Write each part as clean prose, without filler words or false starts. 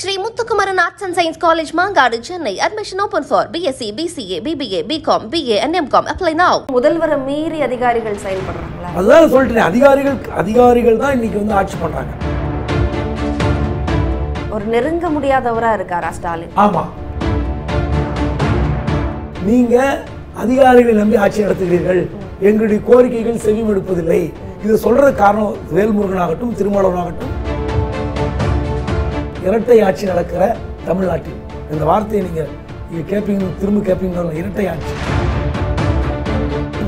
Shri Muthukumaran Arts and Science College, Mangaduj, Chennai. Admission open for BSc, BCA, BBA, BCom, BA and MCom. Apply now. முதல்வர மீறி அதிகாரிகள் செயல்படுறாங்களா? அதான் சொல்றேன். அதிகாரிகள் தான் இன்னைக்கு வந்து ஆட்சி பண்றாங்க. ஒரு நெருங்க முடியாதவரா இருக்காரா ஸ்டாலின்? ஆமா. நீங்க அதிகாரிகளை நம்பி ஆட்சி நடத்துகிறீர்கள். எங்களுடைய கோரிக்கைகள் செவிமடுப்பதில்லை. இது சொல்றது காரணம் வேல்முருகனாகட்டும் திருமாவளவனாகட்டும் இரட்டை ஆட்சி நடக்கிற தமிழ்நாட்டில் இந்த வார்த்தையை நீங்க திரும்ப கேப்பீங்க இரட்டை ஆட்சி.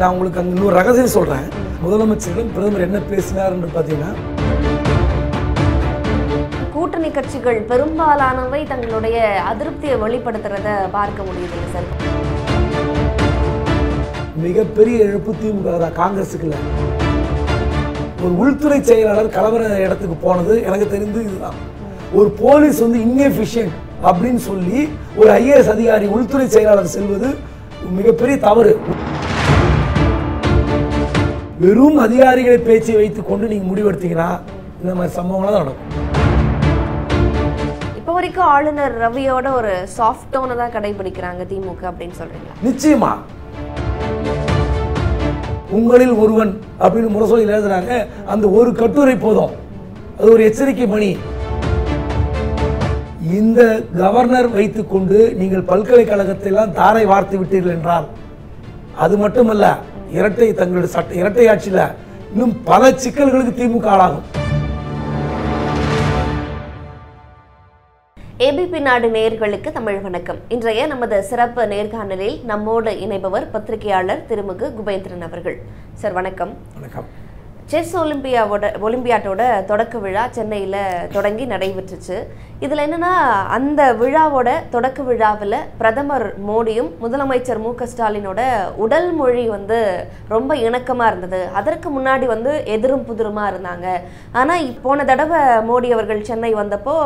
நான் உங்களுக்கு அங்க இன்னொரு ரகசியம் சொல்றேன். முதலமைச்சரிடம் பிரதமர் என்ன பேசினார்னு பாத்தீங்கன்னா கூட்டணி கட்சிகள் பெரும்பாலானவை தங்களுடைய அதிருப்தியை வெளிப்படுத்துறத பார்க்க முடியுது சார். மிகப்பெரிய இழப்பு திமுக காங்கிரஸுக்கு இல்லை. ஒரு உள்துறை செயலாளர் கலவர இடத்துக்கு போனது எனக்கு தெரிந்து இதுதான். ஒரு போலீஸ் வந்து இன்எஃபிஷியன்ட் அப்படின்னு சொல்லி ஒரு ஐஏஎஸ் அதிகாரி உள்துறை செயலாளர் செல்வது மிகப்பெரிய தவறு. வெறும் அதிகாரிகளை பேச்சை வைத்துக் கொண்டு நீங்க முடிவெடுத்தீங்கன்னா இந்த மாதிரி சம்பவங்கள்லாம் தான் நடக்கும். இப்போ வரைக்கும் ஆளுநர் ரவியோட ஒரு சாஃப்ட் டோனை தான் கடைபிடிக்கிறாங்க திமுக அப்படின்னு சொல்றீங்களா? நிச்சயமா. உங்களில் ஒருவன் அப்படின்னு முரசொலி எழுதுறாங்க. அந்த ஒரு கட்டுரை போதும், அது ஒரு எச்சரிக்கை மணி. இந்த கவர்னர் வைத்துக்கொண்டு நீங்கள் பல்கலைக்கழகத்தையெல்லாம் தாரை வார்த்து விட்டீர்கள் என்றால் அது மட்டுமல்ல இரட்டை ஆட்சியில் இன்னும் பல சிக்கல்களுக்கு திமுக ஆளாகும். ஏபிபி நாடு நேயர்களுக்கு தமிழ் வணக்கம். இன்றைய நமது சிறப்பு நேர்காணலில் நம்மோடு இணைபவர் பத்திரிகையாளர் திருமிகு குபேந்திரன் அவர்கள். சார் வணக்கம். வணக்கம். செஸ் ஒலிம்பியாட்டோட தொடக்க விழா சென்னையில் தொடங்கி நடைபெற்றுச்சு. இதில் என்னென்னா அந்த விழாவோட தொடக்க விழாவில் பிரதமர் மோடியும் முதலமைச்சர் மு.க. ஸ்டாலினோட உடல் மொழி வந்து ரொம்ப இணக்கமாக இருந்தது. அதற்கு முன்னாடி வந்து எதிரும் புதிருமாக இருந்தாங்க. ஆனால் போன தடவை மோடி அவர்கள் சென்னை வந்தப்போ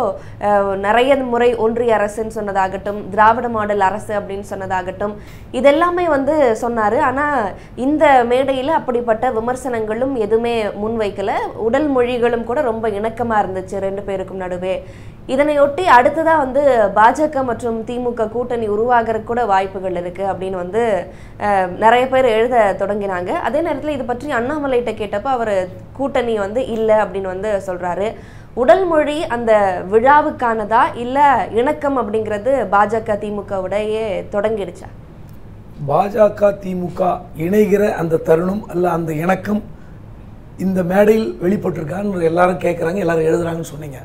நிறைய முறை ஒன்றிய அரசுன்னு சொன்னதாகட்டும், திராவிட மாடல் அரசு அப்படின்னு சொன்னதாகட்டும், இதெல்லாமே வந்து சொன்னார். ஆனால் இந்த மேடையில் அப்படிப்பட்ட விமர்சனங்களும் எதுவுமே முன்வைக்கல. உடல் மொழிகளும் கூட ரொம்ப இணக்கமா இருந்துச்சு ரெண்டு பேருக்கும் நடுவே. இதனையொட்டி அடுத்ததான் வந்து பாஜக மற்றும் திமுக கூட்டணி உருவாகிறதுக்கு கூட வாய்ப்புகள் இருக்கு அப்படின்னு வந்து நிறைய பேர் எழுத தொடங்கினாங்க. அதே நேரத்தில் இது பற்றி அண்ணாமலைகிட்ட கேட்டப்போ அவர் கூட்டணி வந்து இல்லை அப்படின்னு வந்து சொல்றாரு. உடல் மொழி அந்த விழாவுக்கானதா இல்ல இணக்கம் அப்படிங்கிறது பாஜக திமுகவுடையே தொடங்கிடுச்சா? பாஜக திமுக இணைகிற அந்த தருணம் அல்ல அந்த இணக்கம் இந்த மேடையில் வெளிப்பட்டிருக்கான்னு எல்லாரும் கேட்குறாங்க, எல்லாரும் எழுதுறாங்கன்னு சொன்னீங்க.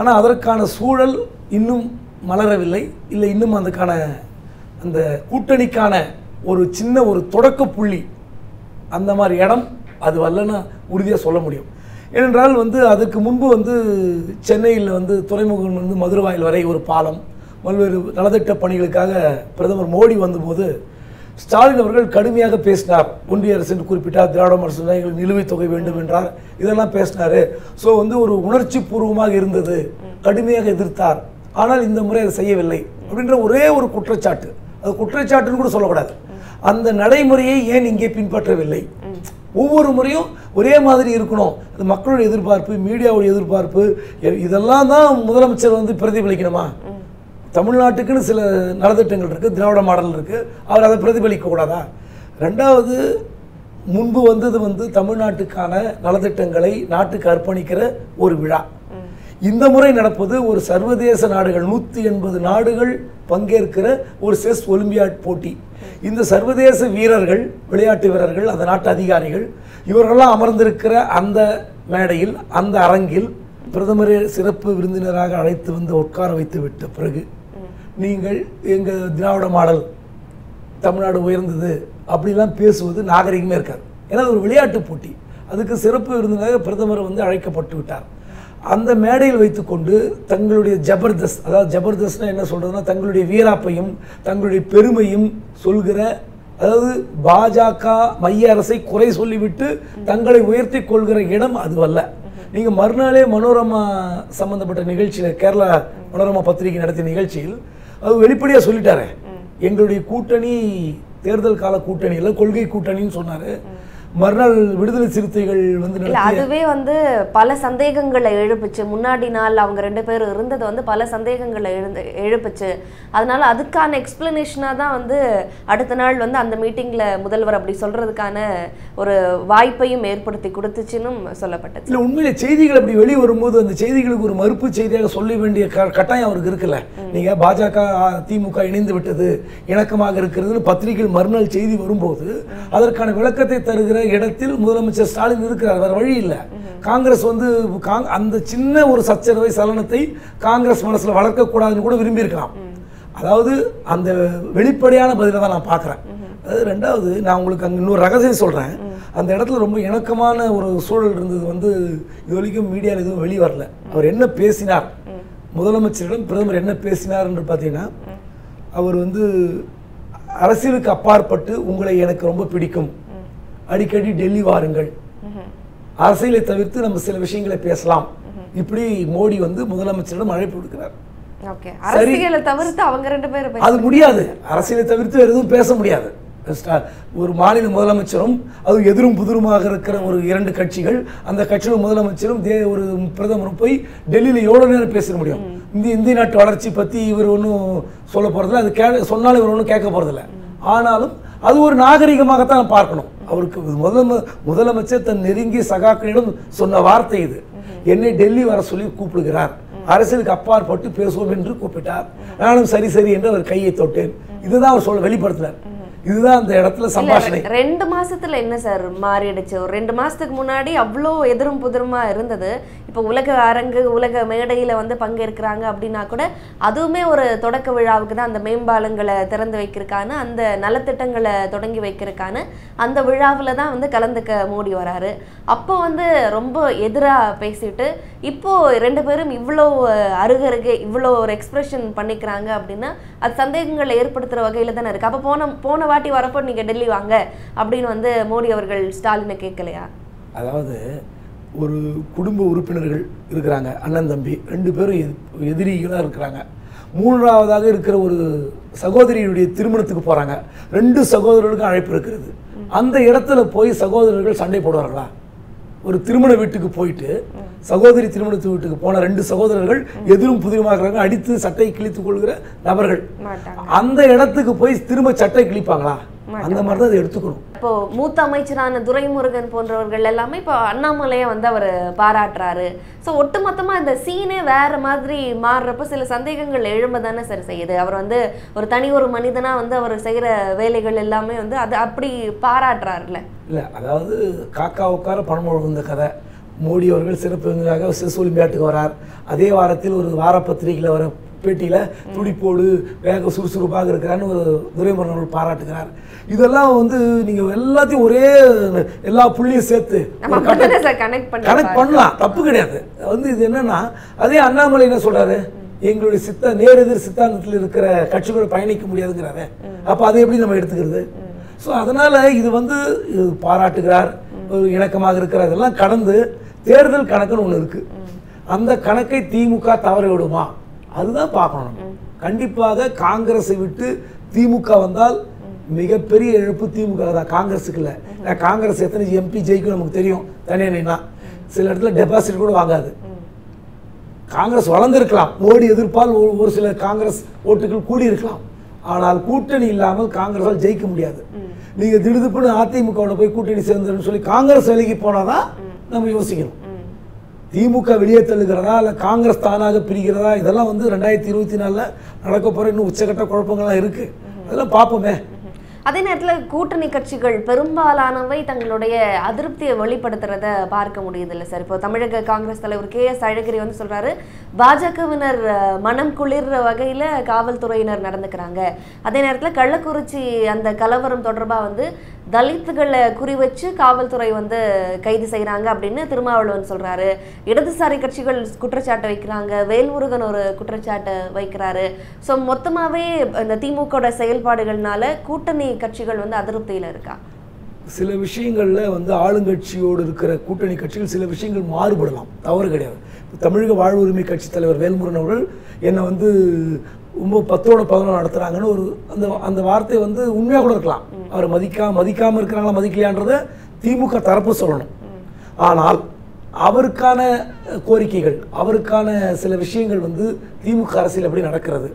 ஆனால் அதற்கான சூழல் இன்னும் மலரவில்லை. இல்லை, இன்னும் அந்த கூட்டணிக்கான ஒரு சின்ன ஒரு தொடக்க புள்ளி அந்த மாதிரி இடம் அது வரலன்னு உறுதியாக சொல்ல முடியும். ஏனென்றால் வந்து அதுக்கு முன்பு வந்து சென்னையில் வந்து துறைமுகம் வந்து மதுரவாயில் வரை ஒரு பாலம் பல்வேறு நலத்திட்ட பணிகளுக்காக பிரதமர் மோடி வந்தபோது ஸ்டாலின் அவர்கள் கடுமையாக பேசினார். ஒன்றிய அரசு என்று குறிப்பிட்டார், திராவிட அரசு எங்களுக்கு நிலுவைத் தொகை வேண்டும் என்றார், இதெல்லாம் பேசினார். ஸோ வந்து ஒரு உணர்ச்சி பூர்வமாக இருந்தது, கடுமையாக எதிர்த்தார். ஆனால் இந்த முறை அதை செய்யவில்லை அப்படின்ற ஒரே ஒரு குற்றச்சாட்டு, அது குற்றச்சாட்டுன்னு கூட சொல்லக்கூடாது, அந்த நடைமுறையை ஏன் இங்கே பின்பற்றவில்லை? ஒவ்வொரு முறையும் ஒரே மாதிரி இருக்கணும், அது மக்களுடைய எதிர்பார்ப்பு, மீடியாவுடைய எதிர்பார்ப்பு, இதெல்லாம் தான் முதலமைச்சர் வந்து பிரதிபலிக்கணுமா? தமிழ்நாட்டுக்குன்னு சில நலத்திட்டங்கள் இருக்குது, திராவிட மாடல் இருக்குது, அவர் அதை பிரதிபலிக்கக்கூடாதா? ரெண்டாவது, முன்பு வந்தது வந்து தமிழ்நாட்டுக்கான நலத்திட்டங்களை நாட்டுக்கு அர்ப்பணிக்கிற ஒரு விழா. இந்த முறை நடப்பது ஒரு சர்வதேச நாடுகள் 180 நாடுகள் பங்கேற்கிற ஒரு செஸ் ஒலிம்பியாட் போட்டி. இந்த சர்வதேச வீரர்கள், விளையாட்டு வீரர்கள், அந்த நாட்டு அதிகாரிகள் இவர்களெல்லாம் அமர்ந்திருக்கிற அந்த மேடையில், அந்த அரங்கில் பிரதமரை சிறப்பு விருந்தினராக அழைத்து வந்து உட்கார வைத்து விட்ட பிறகு நீங்கள் எங்கள் திராவிட மாடல் தமிழ்நாடு உயர்ந்தது அப்படிலாம் பேசுவது நாகரிகமே இருக்காது. ஏன்னா ஒரு விளையாட்டு போட்டி, அதுக்கு சிறப்பு விருந்தினராக பிரதமர் வந்து அழைக்கப்பட்டு விட்டார். அந்த மேடையில் வைத்துக்கொண்டு தங்களுடைய ஜபர்தஸ்த், அதாவது ஜபர்தஸ்த்னா என்ன சொல்கிறதுனா தங்களுடைய வீராப்பையும் தங்களுடைய பெருமையும் சொல்கிற, அதாவது பாஜக மைய அரசை குறை சொல்லிவிட்டு தங்களை உயர்த்தி கொள்கிற இடம் அதுவல்ல. நீங்கள் மறுநாளே மனோரமா சம்மந்தப்பட்ட நிகழ்ச்சியில், கேரளா மனோரமா பத்திரிகை நடத்திய நிகழ்ச்சியில் அது வெளிப்படையாக சொல்லிட்டாரு, எங்களுடைய கூட்டணி தேர்தல் கால கூட்டணி இல்லை, கொள்கை கூட்டணின்னு சொன்னார். மறுநாள் விடுதலை சிறுத்தைகள் வந்து அதுவே வந்து பல சந்தேகங்களை எழுப்பிச்சு. முன்னாடி நாள் அவங்க ரெண்டு பேர் இருந்தது வந்து பல சந்தேகங்களை எழுப்பிச்சு. அதனால அதுக்கான எக்ஸ்பிளனேஷனாக தான் வந்து அடுத்த நாள் வந்து அந்த மீட்டிங்கில் முதல்வர் அப்படி சொல்கிறதுக்கான ஒரு வாய்ப்பையும் ஏற்படுத்தி கொடுத்துச்சுன்னு சொல்லப்பட்டது. இல்லை உண்மையிலே செய்திகள் அப்படி வெளியே வரும்போது அந்த செய்திகளுக்கு ஒரு மறுப்பு செய்தியாக சொல்ல வேண்டிய கட்டாயம் அவருக்கு இருக்கல. நீங்கள் பாஜக திமுக இணைந்து விட்டது இணக்கமாக இருக்கிறதுன்னு பத்திரிகைகள் மறுநாள் செய்தி வரும்போது அதற்கான விளக்கத்தை தருகிற இடத்தில் முதலமைச்சர் ஸ்டாலின் இருக்கிறார். வேற வழி இல்லை. காங்கிரஸ் வந்து அந்த சின்ன ஒரு சச்சரவை சலனத்தை காங்கிரஸ் மனசுல வளர்க்க கூடாதுன்னு கூட விரும்பி இருக்கலாம். அதாவது அந்த வெளிப்படையான பதிலை தான் நான் பார்க்குறேன். அதாவது ரெண்டாவது நான் உங்களுக்கு அங்கே இன்னொரு ரகசியம் சொல்கிறேன். அந்த இடத்துல ரொம்ப இணக்கமான ஒரு சூழல் இருந்தது. வந்து இது வரைக்கும் மீடியாவில் எதுவும் வெளியே வரல. அவர் என்ன பேசினார், முதலமைச்சரிடம் பிரதமர் என்ன பேசினார் என்று பார்த்தீங்கன்னா, அவர் வந்து அரசியலுக்கு அப்பாற்பட்டு உங்களை எனக்கு ரொம்ப பிடிக்கும், அடிக்கடி டெல்லி வாருங்கள், அரசியலை தவிர்த்து நம்ம சில விஷயங்களை பேசலாம், இப்படி மோடி வந்து முதலமைச்சரிடம் அழைப்பு கொடுக்கிறார். அரசியலை தவிர்த்து அவங்க ரெண்டு பேரும் அது முடியாது, அரசியலை தவிர்த்து வேறு எதுவும் பேச முடியாது. ஒரு மாநில முதலமைச்சரும் அது எதிரும் புதிருமாக இருக்கிற ஒரு இரண்டு கட்சிகள், அந்த கட்சியோட முதலமைச்சரும் ஒரு பிரதமரும் போய் டெல்லியில் எவ்வளோ நேரம் பேச முடியும்? இந்திய நாட்டு வளர்ச்சி பற்றி இவர் ஒன்றும் சொல்ல போகிறதில்ல, அது சொன்னாலும் இவர் ஒன்றும் கேட்க போகிறதில்ல. ஆனாலும் அது ஒரு நாகரிகமாகத்தான் பார்க்கணும். அவருக்கு முதலமைச்சர் தன் நெருங்கிய சகாக்களிடம் சொன்ன வார்த்தை இது. என்னை டெல்லி வர சொல்லி கூப்பிடுகிறார், அரசியலுக்கு அப்பாற்பட்டு பேசுவோம் என்று கூப்பிட்டார். நானும் சரி சரி என்று அவர் கையை தொட்டேன். இதுதான் அவர் சொல்ல வெளிப்படுத்தினார். இதுதான் அந்த இடத்துல சம்பாஷணை. 2 மாசத்துல என்ன சார் மாறிடுச்சு? ஒரு 2 மாசத்துக்கு முன்னாடி அவ்வளோ எதிரும் புதிருமா இருந்தது. இப்போ உலக அரங்கு உலக மேடையில் வந்து பங்கேற்கிறாங்க அப்படின்னா கூட அதுவுமே ஒரு தொடக்க விழாவுக்கு தான். அந்த மேம்பாலங்களை திறந்து வைக்கிறதுக்கான, அந்த நலத்திட்டங்களை தொடங்கி வைக்கிறதுக்கான அந்த விழாவில் தான் வந்து கலந்துக்க மோடி வராரு. அப்போ வந்து ரொம்ப எதிராக பேசிட்டு இப்போது 2 பேரும் இவ்வளோ அருகருகே இவ்வளோ ஒரு எக்ஸ்பிரஷன் பண்ணிக்கிறாங்க அப்படின்னா அது சந்தேகங்களை ஏற்படுத்துகிற வகையில் தானே இருக்குது. அப்போ போன வாட்டி வரப்போ நீங்கள் டெல்லி வாங்க அப்படின்னு வந்து மோடி அவர்கள் ஸ்டாலினை கேட்கலையா? அதாவது ஒரு குடும்ப உறுப்பினர்கள் இருக்கிறாங்க, அண்ணன் தம்பி 2 பேரும் எதிரிகளாக இருக்கிறாங்க. 3ஆவதாக இருக்கிற ஒரு சகோதரியுடைய திருமணத்துக்கு போகிறாங்க. 2 சகோதரர்களுக்கும் அழைப்பு இருக்கிறது. அந்த இடத்துல போய் சகோதரர்கள் சண்டை போடுவார்களா? ஒரு திருமண வீட்டுக்கு போயிட்டு சகோதரி திருமணத்து வீட்டுக்கு போன 2 சகோதரர்கள் எதிரும் புதிருமாக அடித்து சட்டை கிழித்துக் கொள்கிற நபர்கள் அந்த இடத்துக்கு போய் திரும்ப சட்டை கிழிப்பாங்களா? அந்த மாதிரி தான் அதை எடுத்துக்கணும். இப்போ மூத்த அமைச்சரான துரைமுருகன் போன்றவர்கள் எல்லாமே இப்போ அண்ணாமலையை வந்து அவர் பாராட்டுறாரு. ஸோ ஒட்டுமொத்தமாக இந்த சீனே வேற மாதிரி மாறுறப்ப சில சந்தேகங்கள் எழும்ப தானே சார் செய்யுது. அவர் வந்து ஒரு தனி ஒரு மனிதனாக வந்து அவர் செய்கிற வேலைகள் எல்லாமே வந்து அது அப்படி பாராட்டுறாருல. இல்லை அதாவது காக்கா உட்கார பணம் ஒழுகுந்த கதை. மோடி அவர்கள் சிறப்பு விருந்தினராக செஸ் ஒலிம்பியாட்டுக்கு வரார். அதே வாரத்தில் ஒரு வார பத்திரிகையில் வர பேட்டியில் துடிப்போடு வேக சுறுசுறுப்பாக இருக்கிறான்னு ஒரு துரைமுருகன் பாராட்டுகிறார். இதெல்லாம் வந்து நீங்கள் எல்லாத்தையும் ஒரே எல்லா புள்ளியும் சேர்த்து கனெக்ட் பண்ணலாம், தப்பு கிடையாது. வந்து இது என்னன்னா, அதே அண்ணாமலை என்ன சொல்கிறாரு, எங்களுடைய நேரெதிர் சித்தாந்தத்தில் இருக்கிற கட்சிகளை பயணிக்க முடியாதுங்கிறாரு. அப்போ அதை எப்படி நம்ம எடுத்துக்கிறது? ஸோ அதனால் இது வந்து பாராட்டுகிறார், இணக்கமாக இருக்கிற இதெல்லாம் கடந்து தேர்தல் கணக்குன்னு ஒன்று இருக்குது. அந்த கணக்கை திமுக தவற விடுமா? அதுதான் பார்க்கணும். கண்டிப்பாக காங்கிரஸை விட்டு திமுக வந்தால் மிகப்பெரிய இழப்பு திமுக தான், காங்கிரஸுக்கு இல்லை. ஏன்னா காங்கிரஸ் எத்தனை எம்பி ஜெயிக்கும் நமக்கு தெரியும். தனியானா சில இடத்துல டெபாசிட் கூட வாங்காது. காங்கிரஸ் வளர்ந்துருக்கலாம், மோடி எதிர்ப்பால் ஒரு சில காங்கிரஸ் ஓட்டுகள் கூடியிருக்கலாம். ஆனால் கூட்டணி இல்லாமல் காங்கிரஸால் ஜெயிக்க முடியாது. நீங்கள் திடுதுப்புன்னு அதிமுகவோட போய் கூட்டணி சேர்ந்துன்னு சொல்லி காங்கிரஸ் விலகி போனால் தான் நம்ம யோசிக்கணும். திமுக வெளியே தள்ளுகிறதா இல்லை காங்கிரஸ் தானாக பிரிக்கிறதா, இதெல்லாம் வந்து 2024 நடக்க போகிற இன்னும் உச்சகட்ட குழப்பங்கள்லாம் இருக்குது. அதெல்லாம் பார்ப்போமே. அதே நேரத்தில் கூட்டணி கட்சிகள் பெரும்பாலானவை தங்களுடைய அதிருப்தியை வெளிப்படுத்துறத பார்க்க முடியுது இல்லை சார்? இப்போ தமிழக காங்கிரஸ் தலைவர் KS அழகிரி வந்து சொல்கிறாரு, பாஜகவினர் மனம் குளிர்ற வகையில் காவல்துறையினர் நடந்துக்கிறாங்க. அதே நேரத்தில் கள்ளக்குறிச்சி அந்த கலவரம் தொடர்பாக வந்து தலித்துகளை குறிவச்சு காவல்துறை வந்து கைது செய்கிறாங்க அப்படின்னு திருமாவளவன் சொல்கிறாரு. இடதுசாரி கட்சிகள் குற்றச்சாட்டை வைக்கிறாங்க, வேல்முருகன் ஒரு குற்றச்சாட்டை வைக்கிறாரு. ஸோ மொத்தமாகவே இந்த திமுக செயல்பாடுகள்னால கூட்டணி கட்சிகள் வந்து அதிருப்தியில் இருக்கா? சில விஷயங்களில் வந்து ஆளுங்கட்சியோடு இருக்கிற கூட்டணி கட்சிகள் சில விஷயங்கள் மாறுபடலாம், தவறு கிடையாது. தமிழக வாழ்வுரிமை கட்சி தலைவர் வேல்முருகன் அவர்கள் என்னை வந்து ரொம்ப 10-11 நடத்துகிறாங்கன்னு ஒரு அந்த அந்த வார்த்தை வந்து உண்மையாக கூட இருக்கலாம். அவர் மதிக்காமல் இருக்கிறாங்களா மதிக்கலையான்றத திமுக தரப்பு சொல்லணும். ஆனால் அவர்கான கோரிக்கைகள், அவர்கான சில விஷயங்கள் வந்து திமுக அரசியல் அப்படி நடக்கிறது.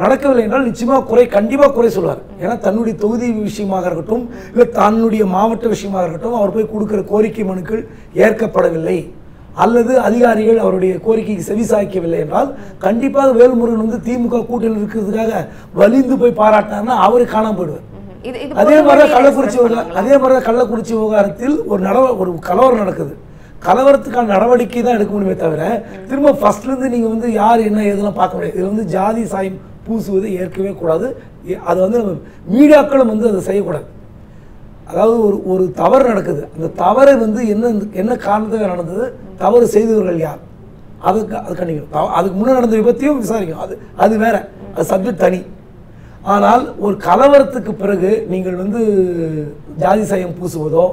நடக்கவில்லை என்றால் நிச்சயமாக குறை, கண்டிப்பாக குறை சொல்வார். ஏன்னா தன்னுடைய தொகுதி விஷயமாக இருக்கட்டும், இல்லை தன்னுடைய மாவட்ட விஷயமாக இருக்கட்டும், அவர் போய் கொடுக்குற கோரிக்கை மனுக்கள் ஏற்கப்படவில்லை அல்லது அதிகாரிகள் அவருடைய கோரிக்கைக்கு செவிசாய்க்கவில்லை என்றால் கண்டிப்பாக வேல்முருகன் வந்து திமுக கூட்டணியில் இருக்கிறதுக்காக வலிந்து போய் பாராட்டினார்னா அவரு காணாமல் போயிடுவார். அதே மாதிரி கள்ளக்குறிச்சி விவகாரத்தில் ஒரு கலவரம் நடக்குது. கலவரத்துக்கான நடவடிக்கை தான் எடுக்க முடியுமே தவிர திரும்ப ஃபர்ஸ்ட்லேருந்து நீங்கள் வந்து யார் என்ன எதுலாம் பார்க்க முடியாது. இதில் வந்து ஜாதி சாயம் பூசுவது ஏற்கவே கூடாது. அது வந்து நம்ம மீடியாக்களும் வந்து அதை செய்யக்கூடாது. அதாவது ஒரு தவறு நடக்குது. அந்த தவறை வந்து என்ன காரணத்துக்காக நடந்தது, தவறு செய்தவர்கள் யார், அது கண்டிக்கணும். அதுக்கு முன்னே நடந்த விபத்தையும் விசாரிக்கணும். அது வேற, அது சப்ஜெக்ட் தனி. ஆனால் ஒரு கலவரத்துக்கு பிறகு நீங்கள் வந்து ஜாதி சாயம் பூசுவதோ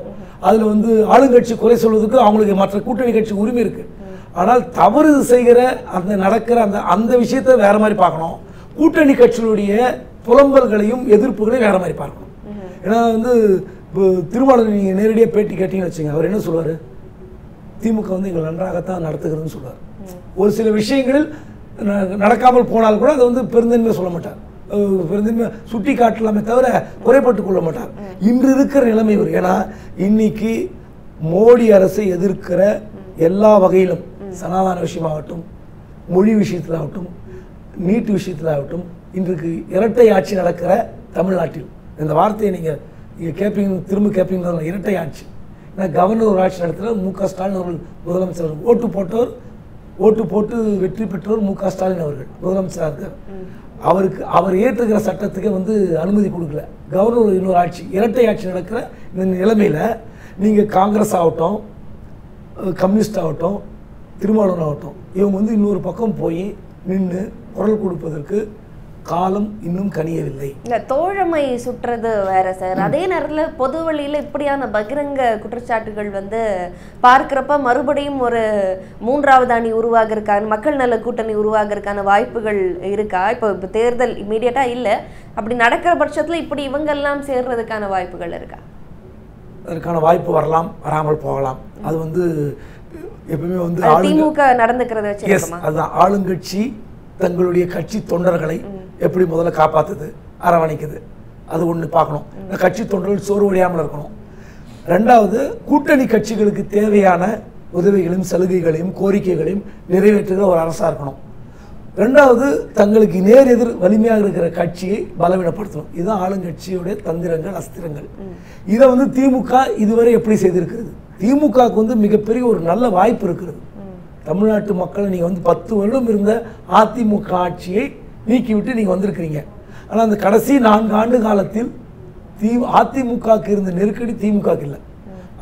அதில் வந்து ஆளுங்கட்சி குறை சொல்வதற்கு அவங்களுக்கு மற்ற கூட்டணி கட்சி உரிமை இருக்குது. ஆனால் தவறு செய்கிற அந்த நடக்கிற அந்த விஷயத்தை வேறு மாதிரி பார்க்கணும். கூட்டணி கட்சிகளுடைய புலம்பல்களையும் எதிர்ப்புகளையும் வேறு மாதிரி பார்க்கணும். ஏன்னா வந்து திருமாவளவன் நீங்கள் நேரடியாக பேட்டி கேட்டிங்கன்னு வச்சுங்க, அவர் என்ன சொல்வார், திமுக வந்து எங்களை நன்றாகத்தான் நடத்துகிறதுன்னு சொல்வார். ஒரு சில விஷயங்களில் நடக்காமல் போனால் கூட அதை வந்து பெருந்தன்மையாக சொல்ல மாட்டார், சுட்டி காட்டலாமே தவிர குறைபட்டு கொள்ள மாட்டார். இன்று இருக்கிற நிலைமை ஒரு, ஏன்னா இன்னைக்கு மோடி அரசை எதிர்க்கிற எல்லா வகையிலும் சனாதன விஷயமாகட்டும், மொழி விஷயத்திலாகட்டும், நீட்டு விஷயத்திலாகட்டும், இன்றைக்கு இரட்டை ஆட்சி நடக்கிற தமிழ்நாட்டில். இந்த வார்த்தையை நீங்கள் கேட்பீங்கன்னு திரும்ப கேட்பீங்கன்னா இரட்டை ஆட்சி. ஏன்னா கவர்னர் ஒரு ஆட்சி நடத்துகிற மு.க. ஸ்டாலின் அவர்கள் முதலமைச்சர், ஓட்டு போட்டு வெற்றி பெற்றவர் மு.க. ஸ்டாலின் அவர்கள் முதலமைச்சராக இருக்கார். அவர் ஏற்றுக்கிற சட்டத்துக்கு வந்து அனுமதி கொடுக்கல. கவர்னர் இன்னொரு ஆட்சி, இரட்டை ஆட்சி நடக்கிற இந்த நிலைமையில் நீங்கள் காங்கிரஸ் ஆகட்டும், கம்யூனிஸ்ட் ஆகட்டும், திருமாவளவன் ஆகட்டும், இவங்க வந்து இன்னொரு பக்கம் போய் நின்று குரல் கொடுப்பதற்கு காலம் இன்னும் கனியவில்லை. இல்லை, தோழமை சுற்றுறது வேற சார். அதே நேரத்தில் பொது வழியில் இப்படியான பகிரங்க குற்றச்சாட்டுகள் வந்து பார்க்குறப்ப மறுபடியும் ஒரு மூன்றாவது அணி உருவாக இருக்கான, மக்கள் நல கூட்டணி உருவாக இருக்கான வாய்ப்புகள் இருக்கா? இப்போ தேர்தல் இமீடியட்டாக இல்லை, அப்படி நடக்கிற பட்சத்தில் இப்படி இவங்கெல்லாம் சேர்றதுக்கான வாய்ப்புகள் இருக்கா? அதற்கான வாய்ப்பு வரலாம், வராமல் போகலாம். அது வந்து எப்பவுமே வந்து திமுக நடந்துக்கிறத வச்சு அதுதான் ஆளுங்கட்சி தங்களுடைய கட்சி தொண்டர்களை எப்படி முதல்ல காப்பாற்றுது, அரவணைக்குது, அது ஒன்று பார்க்கணும். கட்சி தொண்டர்கள் சோர்வடையாமல் இருக்கணும். ரெண்டாவது, கூட்டணி கட்சிகளுக்கு தேவையான உதவிகளையும் சலுகைகளையும் கோரிக்கைகளையும் நிறைவேற்றுகிற ஒரு அரசாக இருக்கணும். ரெண்டாவது, தங்களுக்கு நேர் எதிர் வலிமையாக இருக்கிற கட்சியை பலவீனப்படுத்தணும். இதுதான் ஆளுங்கட்சியுடைய தந்திரங்கள், அஸ்திரங்கள். இதை வந்து திமுக இதுவரை எப்படி செய்திருக்கிறது? திமுகவுக்கு வந்து மிகப்பெரிய ஒரு நல்ல வாய்ப்பு இருக்கிறது. தமிழ்நாட்டு மக்களை நீங்கள் வந்து 10 வருடம் இருந்த அதிமுக ஆட்சியை நீக்கிவிட்டு நீங்கள் வந்திருக்கிறீங்க. ஆனால் அந்த கடைசி 4 ஆண்டு காலத்தில் அதிமுகவுக்கு இருந்த நெருக்கடி திமுகவுக்கு இல்லை.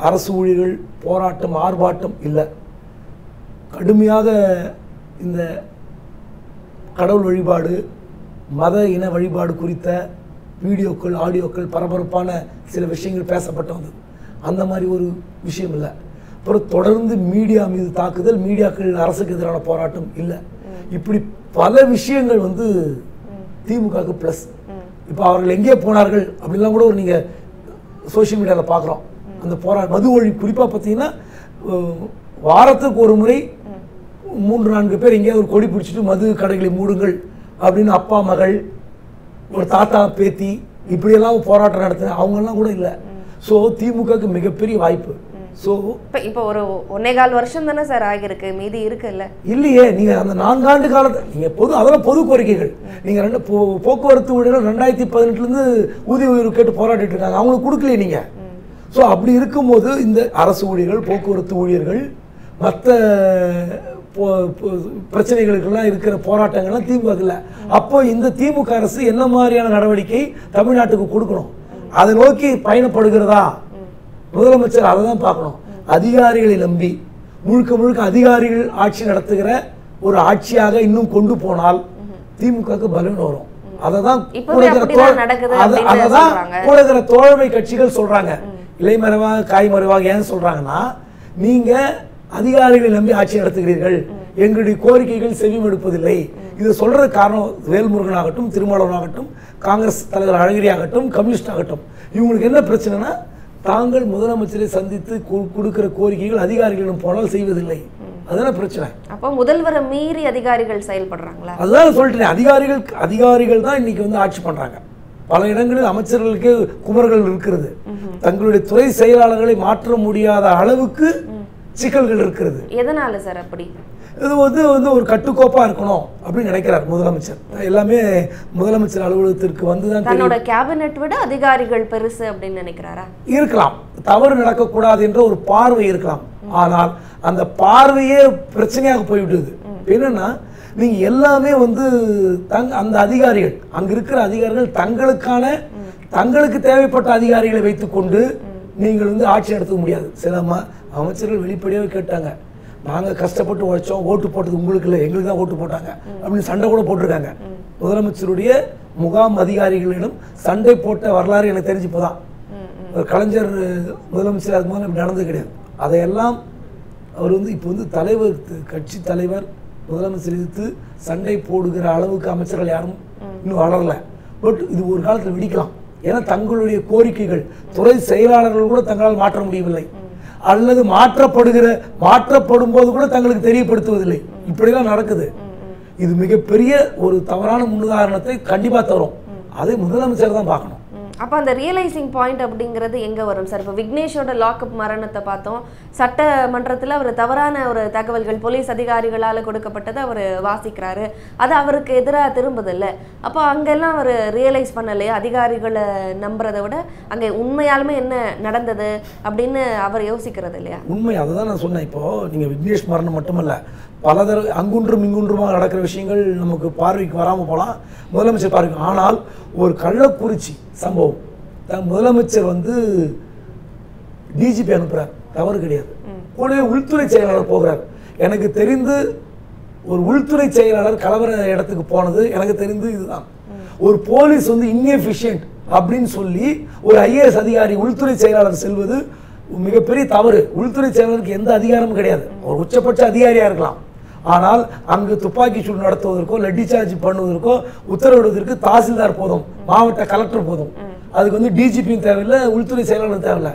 அரசு ஊழியர்கள் போராட்டம், ஆர்ப்பாட்டம் இல்லை. கடுமையாக இந்த கடவுள் வழிபாடு, மத இன வழிபாடு குறித்த வீடியோக்கள், ஆடியோக்கள், பரபரப்பான சில விஷயங்கள் பேசப்பட்டு வந்தது. அந்த மாதிரி ஒரு விஷயம் இல்லை. அப்புறம் தொடர்ந்து மீடியா மீது தாக்குதல், மீடியாக்கள் அரசுக்கு எதிரான போராட்டம் இல்லை. இப்படி பல விஷயங்கள் வந்து திமுகவுக்கு ப்ளஸ். இப்போ அவர்கள் எங்கே போனார்கள் அப்படிலாம் கூட ஒரு நீங்கள் சோஷியல் மீடியாவில் பார்க்குறோம். அந்த மது ஒழிப்பு குறிப்பாக பார்த்தீங்கன்னா வாரத்துக்கு ஒரு முறை 3-4 பேர் எங்கேயாவது ஒரு கொடி பிடிச்சிட்டு மது கடைகளை மூடுங்கள் அப்படின்னு அப்பா, மகள், ஒரு தாத்தா, பேத்தி இப்படியெல்லாம் போராட்டம் நடத்தின அவங்கெல்லாம் கூட இல்லை. ஸோ திமுகவுக்கு மிகப்பெரிய வாய்ப்பு. இப்போ ஒரு 1.25 வருஷம் தானே சார் ஆகியிருக்கு, மீதி இருக்குல்ல? இல்லையே, நீங்கள் அந்த 4 ஆண்டு காலத்தை நீங்கள் அதெல்லாம் பொது கோரிக்கைகள். நீங்கள் போக்குவரத்து ஊழியர்கள் 2018லேருந்து ஊதிய உயர்வு கேட்டு போராட்டிட்டு இருக்காங்க, அவங்களுக்கு கொடுக்கலையே நீங்கள். ஸோ அப்படி இருக்கும்போது இந்த அரசு ஊழியர்கள், போக்குவரத்து ஊழியர்கள், மற்ற பிரச்சனைகளுக்கெல்லாம் இருக்கிற போராட்டங்கள்லாம் திமுக இல்லை. அப்போ இந்த திமுக அரசு என்ன மாதிரியான நடவடிக்கை தமிழ்நாட்டுக்கு கொடுக்கணும், அதை நோக்கி பயணப்படுகிறதா? முதலமைச்சர் அதை தான் பார்க்கணும். அதிகாரிகளை நம்பி முழுக்க அதிகாரிகள் ஆட்சி நடத்துகிற ஒரு ஆட்சியாக இன்னும் கொண்டு போனால் திமுகவுக்கு பலன் வரும். அதை தான் கூடுகிற தோழமை கட்சிகள் சொல்றாங்க. இலைமறைவாக காய்மறைவாக ஏன் சொல்றாங்கன்னா, நீங்க அதிகாரிகளை நம்பி ஆட்சி நடத்துகிறீர்கள், எங்களுடைய கோரிக்கைகள் செவிமடுப்பதில்லை. இதை சொல்கிற காரணம் வேல்முருகன் ஆகட்டும், திருமாவளவன் ஆகட்டும், காங்கிரஸ் தலைவர் அழகிரி ஆகட்டும், கம்யூனிஸ்ட் ஆகட்டும், இவங்களுக்கு என்ன பிரச்சனைனா தாங்கள் முதலமைச்சரை சந்தித்து கொடுக்கிற கோரிக்கைகள் அதிகாரிகளிடம் போனால் செய்வதில்லை. அதான பிரச்சனை. அப்ப முதல்வரை மீறி அதிகாரிகள் செயல்படுறாங்களா? அதான் சொல்றேன், அதிகாரிகள் தான் இன்னைக்கு வந்து ஆட்சி பண்றாங்க. பல இடங்களில் அமைச்சர்களுக்கு குமர்கள் இருக்கிறது. தங்களுடைய துறை செயலாளர்களை மாற்ற முடியாத அளவுக்கு சிக்கல்கள் இருக்கிறது. எதனால சார் அப்படி? இது வந்து ஒரு கட்டுக்கோப்பா இருக்கணும் அப்படின்னு நினைக்கிறார் முதலமைச்சர். எல்லாமே முதலமைச்சர் அலுவலகத்திற்கு வந்துதான் தன்னோட கேபினெட் விட அதிகாரிகள் பெருசு அப்படின்னு நினைக்கிறாரா? இருக்கலாம், தவறு நடக்கக்கூடாது என்ற ஒரு பார்வை இருக்கலாம். ஆனால் அந்த பார்வையே பிரச்சனையாக போய்விடுது. என்னன்னா நீங்க எல்லாமே வந்து அந்த அதிகாரிகள் அங்க இருக்கிற அதிகாரிகள் தங்களுக்கு தேவைப்பட்ட அதிகாரிகளை வைத்துக்கொண்டு நீங்கள் வந்து ஆட்சி நடத்த முடியாது. சில அமைச்சர்கள் வெளிப்படையாக கேட்டாங்க, நாங்கள் கஷ்டப்பட்டு உழைச்சோம், ஓட்டு போட்டது உங்களுக்கு இல்லை, எங்களுக்கு தான் ஓட்டு போட்டாங்க அப்படின்னு சண்டை கூட போட்டிருக்காங்க. முதலமைச்சருடைய முகாம் அதிகாரிகளிடம் சண்டை போட்ட வரலாறு எனக்கு தெரிஞ்சு போதான். கலைஞர் முதலமைச்சர் அதுக்கு முதல்ல நடந்தது கிடையாது. அதையெல்லாம் அவர் வந்து இப்போ வந்து தலைவர், கட்சி தலைவர் முதலமைச்சர் எதிர்த்து சண்டை போடுகிற அளவுக்கு அமைச்சர்கள் யாரும் இன்னும் வளரலை. பட் இது ஒரு காலத்தில் வெடிக்கலாம். ஏன்னா தங்களுடைய கோரிக்கைகள் துறை செயலாளர்கள் கூட தங்களால் மாற்ற முடியவில்லை, அல்லது மாற்றப்படும் போது கூட தங்களுக்கு தெரியப்படுத்துவதில்லை. இப்படிலாம் நடக்குது. இது மிகப்பெரிய ஒரு தவறான முன்னுதாரணத்தை கண்டிப்பாக தரும். அதை முதலமைச்சர் தான் பார்க்கணும். அப்போ அந்த ரியலைசிங் பாயிண்ட் அப்படிங்கிறது எங்கே வரும் சார்? இப்போ விக்னேஷோட லாக்அப் மரணத்தை பார்த்தோம். சட்டமன்றத்தில் அவர் தவறான ஒரு தகவல்கள் போலீஸ் அதிகாரிகளால் கொடுக்கப்பட்டதை அவர் வாசிக்கிறாரு. அது அவருக்கு எதிராக திரும்புதில்லை. அப்போ அங்கெல்லாம் அவர் ரியலைஸ் பண்ணலையே, அதிகாரிகளை நம்புறதை விட அங்கே உண்மையாலுமே என்ன நடந்தது அப்படின்னு அவர் யோசிக்கிறது இல்லையா? உண்மை அதை தான் நான் சொன்னேன். இப்போது நீங்கள் விக்னேஷ் மரணம் மட்டுமல்ல, பலதர அங்குன்றும் இங்குன்றுமாக நடக்கிற விஷயங்கள் நமக்கு பார்வைக்கு வராமல் போகலாம், முதலமைச்சர் பார்வைக்கு. ஆனால் ஒரு கள்ளக்குறிச்சி சம்பவம் முதலமைச்சர் வந்து டிஜிபி அனுப்புகிறார், தவறு கிடையாது. கூடவே உள்துறை செயலாளர் போகிறார். எனக்கு தெரிந்து ஒரு உள்துறை செயலாளர் கலவர இடத்துக்கு போனது எனக்கு தெரிந்து இதுதான். ஒரு போலீஸ் வந்து இன்எஃபிஷியன்ட் அப்படின்னு சொல்லி ஒரு ஐஏஎஸ் அதிகாரி உள்துறை செயலாளர் செல்வது மிகப்பெரிய தவறு. உள்துறை செயலருக்கு எந்த அதிகாரமும் கிடையாது. ஒரு உச்சபட்ச அதிகாரியாக இருக்கலாம். ஆனால் அங்கு துப்பாக்கி சூடு நடத்துவதற்கோ லட்டி சார்ஜ் பண்ணுவதற்கோ உத்தரவிடுவதற்கு தாசில்தார் போதும், மாவட்ட கலெக்டர் போதும். அதுக்கு வந்து டிஜிபியும் தேவையில்லை, உள்துறை செயலாளரும் தேவையில்லை.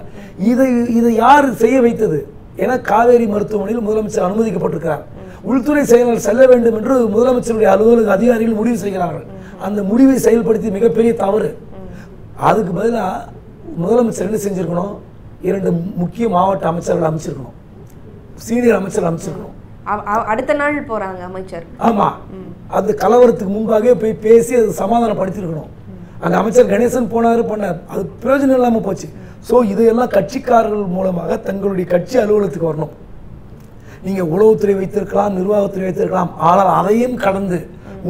இதை யார் செய்ய வைத்தது? ஏன்னா காவேரி மருத்துவமனையில் முதலமைச்சர் அனுமதிக்கப்பட்டிருக்கிறார். உள்துறை செயலாளர் செல்ல வேண்டும் என்று முதலமைச்சருடைய அலுவலக அதிகாரிகள் முடிவு செய்கிறார்கள். அந்த முடிவை செயல்படுத்தி மிகப்பெரிய தவறு. அதுக்கு பதிலாக முதலமைச்சர் என்ன செஞ்சுருக்கணும்? இரண்டு முக்கிய மாவட்ட அமைச்சர்கள் அமைச்சிருக்கணும், சீனியர் அமைச்சர் அமைச்சிருக்கணும். அடுத்த நாள் போறாங்க அமைச்சர். ஆமா, அந்த கலவரத்துக்கு முன்பாக போய் பேசி அதை சமாதானப்படுத்திருக்கணும். அந்த அமைச்சர் கணேசன் போனாரு, பண்ணார், அது பிரயோஜனம் இல்லாமல் போச்சு. ஸோ இதையெல்லாம் கட்சிக்காரர்கள் மூலமாக தங்களுடைய கட்சி அலுவலகத்துக்கு வரணும். நீங்க உளவுத்துறை வைத்திருக்கலாம், நிர்வாகத்துறை வைத்திருக்கலாம், ஆனால் அதையும் கடந்து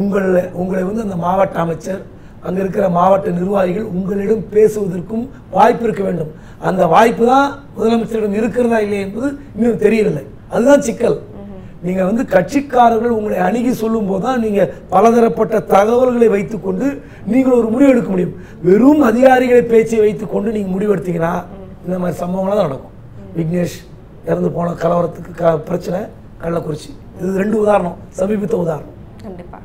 உங்களை வந்து அந்த மாவட்ட அமைச்சர், அங்கே இருக்கிற மாவட்ட நிர்வாகிகள் உங்களிடம் பேசுவதற்கும் வாய்ப்பு இருக்க வேண்டும். அந்த வாய்ப்பு தான் முதலமைச்சரிடம் இருக்கிறதா இல்லை என்பது இன்னும் தெரியவில்லை. அதுதான் சிக்கல். நீங்கள் வந்து கட்சிக்காரர்கள் உங்களை அணுகி சொல்லும் போது தான் நீங்கள் பலதரப்பட்ட தகவல்களை வைத்துக்கொண்டு நீங்கள் ஒரு முடிவு எடுக்க முடியும். வெறும் அதிகாரிகளை பேச்சை வைத்துக்கொண்டு நீங்கள் முடிவெடுத்தீங்கன்னா இந்த மாதிரி சம்பவங்களாக தான் நடக்கும். விக்னேஷ் இறந்து போன கலவரத்துக்கு பிரச்சனை, கள்ளக்குறிச்சி, இது ரெண்டு உதாரணம், சமீபத்த உதாரணம். கண்டிப்பாக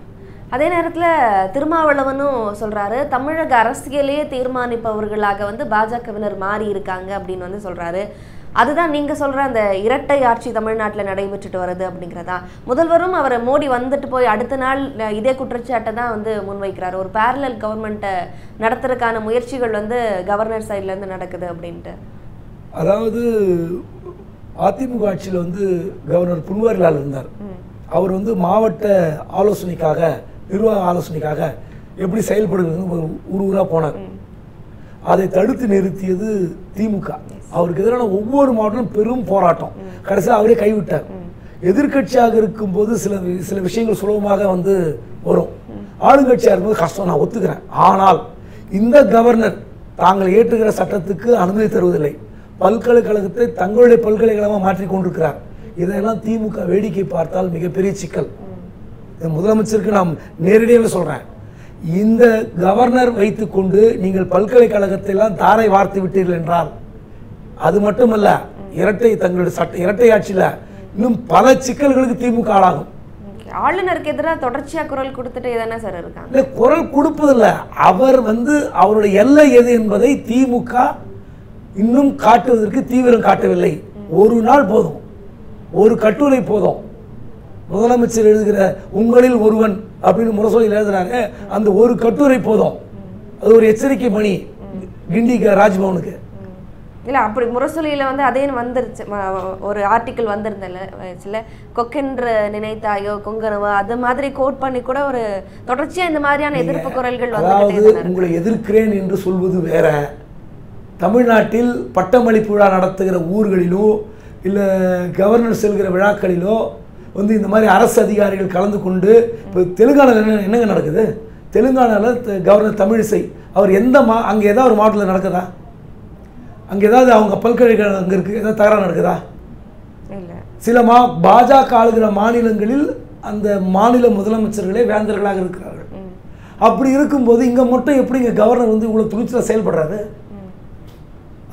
அதே நேரத்தில் திருமாவளவனும் சொல்கிறாரு, தமிழக அரசியலே தீர்மானிப்பவர்களாக வந்து பாஜகவினர் மாறி இருக்காங்க அப்படின்னு வந்து சொல்கிறாரு. அதுதான் நீங்கள் சொல்கிற அந்த இரட்டை ஆட்சி தமிழ்நாட்டில் நடைபெற்றுட்டு வருது அப்படிங்கிறதா? முதல்வரும் அவர் மோடி வந்துட்டு போய் அடுத்த நாள் இதே குற்றச்சாட்டை தான் வந்து முன்வைக்கிறார், ஒரு பேரலல் கவர்மெண்ட்டை நடத்துறதுக்கான முயற்சிகள் வந்து கவர்னர் சைட்லேருந்து நடக்குது அப்படின்ட்டு. அதாவது அதிமுக ஆட்சியில் வந்து கவர்னர் புன்வாரிலால் இருந்தார். அவர் வந்து மாவட்ட ஆலோசனைக்காக, நிர்வாக ஆலோசனைக்காக எப்படி செயல்படுகிறது ஒரு ஊராக போனார். அதை தடுத்து நிறுத்தியது திமுக. அவருக்கு எதிரான ஒவ்வொரு மாவட்டமும் பெரும் போராட்டம். கடைசியில் அவரே கைவிட்டார். எதிர்கட்சியாக இருக்கும்போது சில விஷயங்கள் சுலபமாக வந்து வரும், ஆளுங்கட்சியாக இருக்கும்போது கஷ்டம், நான் ஒத்துக்கிறேன். ஆனால் இந்த கவர்னர் தாங்கள் ஏற்றுகிற சட்டத்துக்கு அனுமதி தருவதில்லை. பல்கலைக்கழகத்தை தங்களுடைய பல்கலைக்கழகமாக மாற்றி கொண்டிருக்கிறார். இதெல்லாம் திமுக வேடிக்கை பார்த்தால் மிகப்பெரிய சிக்கல். முதலமைச்சருக்கு நாம் நேரடியாக சொல்கிறேன், இந்த கவர்னர் வைத்துக்கொண்டு நீங்கள் பல்கலைக்கழகத்தையெல்லாம் தாரை வார்த்து விட்டீர்கள் என்றால் அது மட்டுமல்ல, இரட்டை ஆட்சியில் இன்னும் பல சிக்கல்களுக்கு திமுக ஆளாகும். ஆளுநருக்கு எதிராக தொடர்ச்சியாக குரல் கொடுத்துட்டு எதனா சார் இருக்காங்க? இல்லை, குரல் கொடுப்பதில்லை. அவர் வந்து அவருடைய எல்லை எது என்பதை திமுக இன்னும் காட்டுவதற்கு தீவிரம் காட்டவில்லை. ஒரு நாள் போதும், ஒரு கட்டுரை போதும். முதலமைச்சர் எழுதுகிற உங்களில் ஒருவன் அப்படின்னு முரசொலியில் எழுதுனாங்க, அந்த ஒரு கட்டுரை போதும். அது ஒரு எச்சரிக்கை மணி கிண்டிக்கு ராஜ்பவனுக்கு. இல்லை அப்படி முரசொலியில் வந்து அதே வந்துருச்சு, ஒரு ஆர்டிக்கிள் வந்துருந்தல கொக்கென்று நினைத்தாயோ கொங்கனவோ அது மாதிரி கோட் பண்ணி கூட ஒரு தொடர்ச்சியாக இந்த மாதிரியான எதிர்ப்பு குரல்கள் வந்து. உங்களை எதிர்க்கிறேன் என்று சொல்வது வேற. தமிழ்நாட்டில் பட்டமளிப்பு விழா நடத்துகிற ஊர்களிலோ இல்லை கவர்னர் செல்கிற விழாக்களிலோ வந்து இந்த மாதிரி அரசு அதிகாரிகள் கலந்து கொண்டு, இப்போ தெலுங்கானாவில் என்னங்க நடக்குது? தெலுங்கானாவில் கவர்னர் தமிழிசை அவர் எந்த அங்கே ஏதாவது ஒரு மாவட்டத்தில் நடக்குதா? அங்கே ஏதாவது அவங்க பல்கலைக்கழகம் அங்கே இருக்குது ஏதாவது தகராறு நடக்குதா? இல்லை. சில பாஜக ஆளுகிற மாநிலங்களில் அந்த மாநில முதலமைச்சர்களே வேந்தர்களாக இருக்கிறார்கள். அப்படி இருக்கும்போது இங்கே மட்டும் எப்படி இங்கே கவர்னர் வந்து இவ்வளோ துணிச்சலாக செயல்படுறாரு?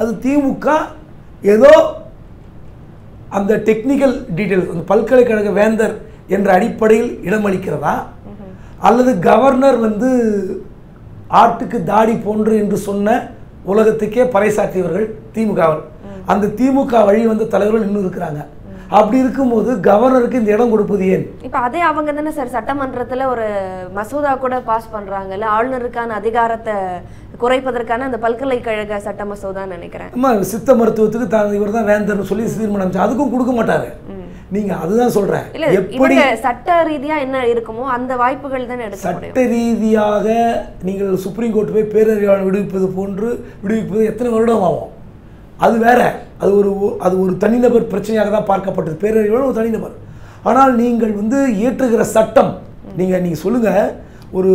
அது திமுக ஏதோ அந்த டெக்னிக்கல் டீட்டெயில்ஸ் அந்த பல்கலைக்கழக வேந்தர் என்ற அடிப்படையில் இடமளிக்கிறதா, அல்லது கவர்னர் வந்து ஆட்டுக்கு தாடி போன்று என்று சொன்ன உலகத்துக்கே பறைசாற்றியவர்கள் திமுகவர். அந்த திமுக வழி வந்த தலைவர்கள் இன்னும் இருக்கிறாங்க. அப்படி இருக்கும்போது கவர்னருக்கு இந்த இடம் கொடுப்பது ஏன்? இப்போ அதே அவங்க தானே சார் சட்டமன்றத்தில் ஒரு மசோதா கூட பாஸ் பண்ணுறாங்கல்ல, ஆளுநருக்கான அதிகாரத்தை குறைப்பதற்கான அந்த பல்கலைக்கழக சட்ட மசோதான்னு நினைக்கிறேன். ஆமாம், சித்த மருத்துவத்துக்கு தான் இவர் தான் வேந்தர்னு சொல்லி தீர்மானம், அதுக்கும் கொடுக்க மாட்டாரு. நீங்கள் அதுதான் சொல்கிறேன். எப்படி சட்ட ரீதியாக என்ன இருக்குமோ அந்த வாய்ப்புகள் தானே எடுக்க. சட்ட ரீதியாக நீங்கள் சுப்ரீம் கோர்ட்டு போய் பேரறிவாளன் விடுவிப்பது போன்று விடுவிப்பது எத்தனை வருடம் ஆகும்? அது வேற, அது ஒரு தனிநபர் பிரச்சனையாக தான் பார்க்கப்பட்டது. பேரறிவாளன் ஒரு தனிநபர். ஆனால் நீங்கள் வந்து இயற்றுகிற சட்டம், நீங்கள் சொல்லுங்கள், ஒரு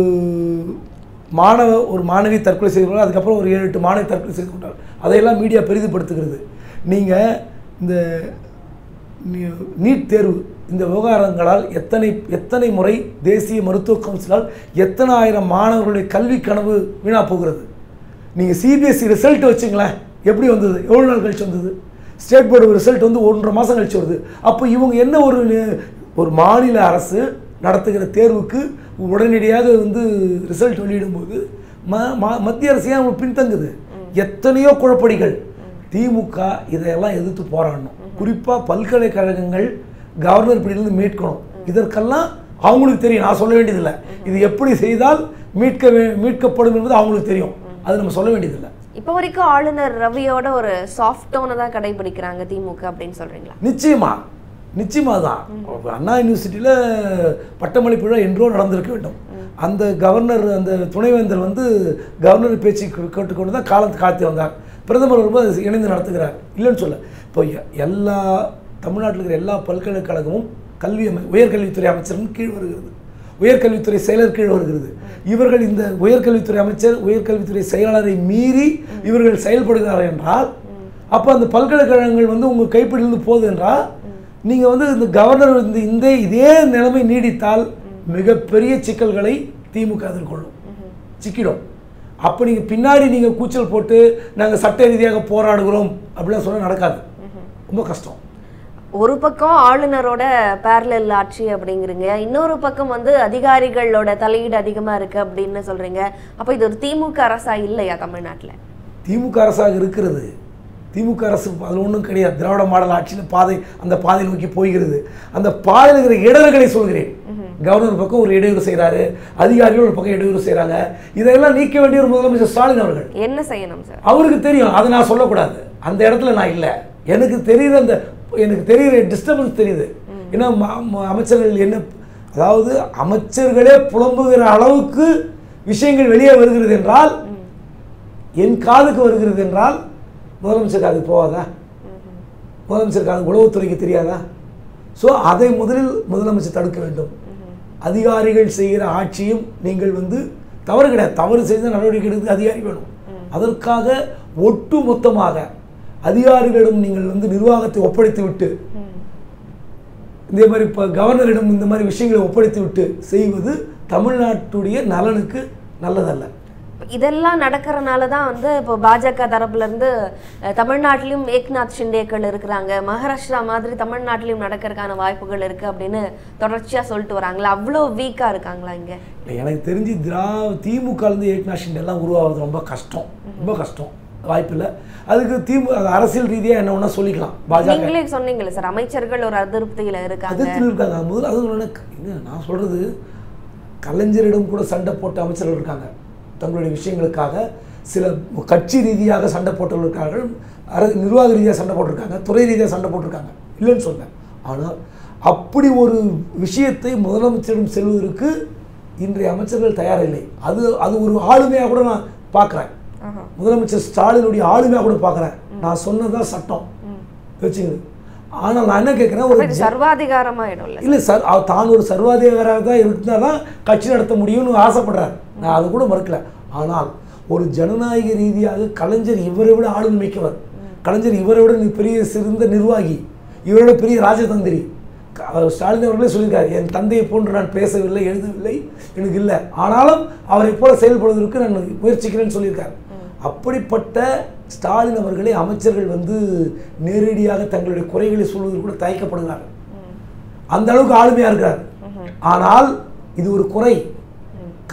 மாணவி தற்கொலை செய்து கொண்டார், அதுக்கப்புறம் ஒரு 7-8 மாணவி தற்கொலை செய்து கொண்டார், அதையெல்லாம் மீடியா பெரிதுபடுத்துகிறது. நீங்கள் இந்த நீட் தேர்வு இந்த விவகாரங்களால் எத்தனை முறை தேசிய மருத்துவ கவுன்சிலால் எத்தனை ஆயிரம் மாணவர்களுடைய கல்வி கனவு வீணாக போகிறது. நீங்கள் சிபிஎஸ்சி ரிசல்ட் வச்சுங்களேன், எப்படி வந்தது? எவ்வளோ நாள் கழிச்சு வந்தது? ஸ்டேட் போர்டு ரிசல்ட் வந்து 1.5 மாதம் கழிச்சு வருது. அப்போ இவங்க என்ன ஒரு மாநில அரசு நடத்துகிற தேர்வுக்கு உடனடியாக வந்து ரிசல்ட் வெளியிடும்போது மத்திய அரசு ஏன் அவங்க பின்தங்குது? எத்தனையோ குழப்படிகள். திமுக இதையெல்லாம் எதிர்த்து போராடணும். குறிப்பாக பல்கலைக்கழகங்கள் கவர்னர் பிடியிலிருந்து மீட்கணும். இதற்கெல்லாம் அவங்களுக்கு தெரியும், நான் சொல்ல வேண்டியதில்லை. இது எப்படி செய்தால் மீட்கப்படும் என்பது அவங்களுக்கு தெரியும், அது நம்ம சொல்ல வேண்டியதில்லை. இப்போ வரைக்கும் ஆளுநர் ரவியோட ஒரு சாஃப்ட் டோனை தான் கடைபிடிக்கிறாங்க திமுக அப்படின்னு சொல்கிறீங்களா? நிச்சயமாக தான். அண்ணா யூனிவர்சிட்டியில் பட்டமளிப்பு விழா என்றோ நடந்திருக்க வேண்டும். அந்த கவர்னர், அந்த துணைவேந்தர் வந்து கவர்னர் பேச்சு கேட்டுக்கொண்டு தான் காத்து வந்தார். பிரதமர் வரும்போது இணைந்து நடத்துகிறார், இல்லைன்னு சொல்ல. இப்போ எல்லா தமிழ்நாட்டில் இருக்கிற எல்லா பல்கலைக்கழகமும் உயர்கல்வித்துறை அமைச்சரும் கீழ் வருகிறது, உயர்கல்வித்துறை செயலர் கீழ் வருகிறது. இவர்கள் இந்த உயர்கல்வித்துறை அமைச்சர் உயர்கல்வித்துறை செயலாளரை மீறி இவர்கள் செயல்படுகிறார்கள் என்றால், அப்போ அந்த பல்கலைக்கழகங்கள் வந்து உங்கள் கைப்பிடிந்து போகுது என்றால், நீங்கள் வந்து இந்த கவர்னர் வந்து இதே நிலைமை நீடித்தால் மிகப்பெரிய சிக்கல்களை திமுக எதிர்கொள்ளும், சிக்கிடும். அப்போ நீங்கள் பின்னாடி நீங்கள் கூச்சல் போட்டு நாங்கள் சட்ட ரீதியாக போராடுகிறோம் அப்படிலாம் சொன்னால் நடக்காது, ரொம்ப கஷ்டம். ஒரு பக்கம் ஆளுநரோட பேரலல் ஆட்சி அப்படிங்கிறீங்க, இன்னொரு பக்கம் வந்து அதிகாரிகளோட தலையீடு அதிகமாக இருக்குது அப்படின்னு சொல்கிறீங்க. அப்போ இது ஒரு திமுக அரசாக இல்லையா தமிழ்நாட்டில்? திமுக அரசாக இருக்கிறது. திமுக அரசு அது ஒன்றும் கிடையாது. திராவிட மாடல் ஆட்சியில் அந்த பாதை நோக்கி போகிறது. அந்த பாதையில் இருக்கிற இடர்களை சொல்கிறேன். கவர்னர் பக்கம் ஒரு இடையூறு செய்கிறாரு, அதிகாரிகள் ஒரு பக்கம் இடையூறு செய்கிறாங்க. இதெல்லாம் நீக்க வேண்டிய ஒரு முதலமைச்சர் ஸ்டாலின் அவர்கள். என்ன செய்யணும் சார்? அவருக்கு தெரியும், அதை நான் சொல்லக்கூடாது. அந்த இடத்துல நான் இல்லை, எனக்கு தெரிகிற டிஸ்டர்பன்ஸ் தெரியுது. ஏன்னா அமைச்சர்கள் அதாவது அமைச்சர்களே புலம்புகிற அளவுக்கு விஷயங்கள் வெளியே வருகிறது என்றால், என் காதுக்கு வருகிறது என்றால், முதலமைச்சருக்கு அது போகாதா? முதலமைச்சருக்கு அது உளவுத்துறைக்கு தெரியாதா? ஸோ அதை முதலில் முதலமைச்சர் தடுக்க வேண்டும். அதிகாரிகள் செய்கிற ஆட்சியும் நீங்கள் வந்து தவறு கிடையாது, தவறு செய்த நடவடிக்கை எடுத்து அதிகாரி வேணும். அதற்காக ஒட்டு மொத்தமாக அதிகாரிகளிடம் நீங்கள் வந்து நிர்வாகத்தை ஒப்படைத்து விட்டு, இதே மாதிரி இப்போ கவர்னரிடம் இந்த மாதிரி விஷயங்களை ஒப்படைத்து விட்டு செய்வது தமிழ்நாட்டுடைய நலனுக்கு நல்லதல்ல. இதெல்லாம் நடக்கிறனால தான் வந்து இப்போ பாஜக தரப்புலேருந்து தமிழ்நாட்டிலும் ஏக்நாத் ஷிண்டேக்கள் இருக்கிறாங்க, மகாராஷ்டிரா மாதிரி தமிழ்நாட்டிலையும் நடக்கிறதுக்கான வாய்ப்புகள் இருக்குது அப்படின்னு தொடர்ச்சியாக சொல்லிட்டு வராங்களா? அவ்வளோ வீக்காக இருக்காங்களா இங்கே? இல்லை, எனக்கு தெரிஞ்சு திமுகலேருந்து ஏக்நாத் ஷிண்டேலாம் உருவாகிறது ரொம்ப கஷ்டம், ரொம்ப கஷ்டம். வாய்ப்பில்லை. அதுக்கு தீம் அரசியல் ரீதியாக என்ன ஒன்றா சொல்லிக்கலாம். பாஜக நீங்களே சொன்னீங்களே சார், அமைச்சர்கள் ஒரு அதிருப்தியில் இருக்காங்க, அதிருப்தியில் இருக்காங்க. முதல்ல அது என்ன நான் சொல்கிறது, கலைஞரிடம் கூட சண்டை போட்ட அமைச்சர்கள் இருக்காங்க, தங்களுடைய விஷயங்களுக்காக சில கட்சி ரீதியாக சண்டை போட்டிருக்கார்கள், நிர்வாக ரீதியாக சண்டை போட்டிருக்காங்க, துறை ரீதியாக சண்டை போட்டிருக்காங்க, இல்லைன்னு சொன்னேன். ஆனால் அப்படி ஒரு விஷயத்தை முதலமைச்சரிடம் செல்வதற்கு இன்றைய அமைச்சர்கள் தயாரில்லை. அது அது ஒரு ஆளுமையாக கூட நான் பார்க்குறேன், முதலமைச்சர் ஸ்டாலினுடைய ஆளுமையாக கூட பார்க்குறேன். நான் சொன்னதான் சட்டம் வச்சுக்கிறது. ஆனால் நான் என்ன கேட்குறேன், ஒரு சர்வாதிகாரமாக இல்லை சார், தான் ஒரு சர்வாதிகாராக தான் இருந்தால் தான் கட்சி நடத்த முடியும்னு ஆசைப்படுறாரு, நான் அது கூட மறுக்கலை. ஆனால் ஒரு ஜனநாயக ரீதியாக கலைஞர் இவரை விட ஆளுமை மிக்கவர், கலைஞர் இவரை விட பெரிய சிறந்த நிர்வாகி, இவரோட பெரிய ராஜதந்திரி. ஸ்டாலின் அவர்களே சொல்லியிருக்காரு, என் தந்தையை போன்று நான் பேசவில்லை, எழுதவில்லை, எனக்கு இல்லை, ஆனாலும் அவரை போல செயல்படுவதற்கு நான் முயற்சிக்கிறேன்னு சொல்லியிருக்காரு. அப்படிப்பட்ட ஸ்டாலின் அவர்களே அமைச்சர்கள் நேரடியாக தங்களுடைய குறைகளை சொல்வதற்கு கூட தயக்கப்படுகிறார்கள், அந்த அளவுக்கு ஆளுமையாக இருக்கிறார். ஆனால் இது ஒரு குறை,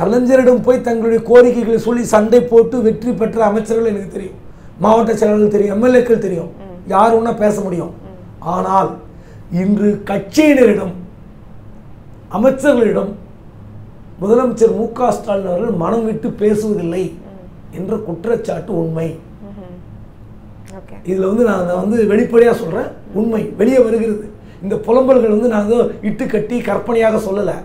கலைஞரிடம் போய் தங்களுடைய கோரிக்கைகளை சொல்லி சண்டை போட்டு வெற்றி பெற்ற அமைச்சர்கள் எனக்கு தெரியும், மாவட்ட செயலாளர்கள் தெரியும், எம்எல்ஏக்கள் தெரியும், யார் ஒன்றா பேச முடியும். ஆனால் இன்று கட்சியினரிடம், அமைச்சர்களிடம் முதலமைச்சர் மு.க. ஸ்டாலின் அவர்கள் மனம் விட்டு பேசுவதில்லை என்ற குற்றச்சாட்டு உண்மை. இதில் நான் வெளிப்படையாக சொல்கிறேன், உண்மை வெளியே வருகிறது. இந்த புலம்பல்கள் நாங்கள் இட்டு கட்டி கற்பனையாக சொல்லலை.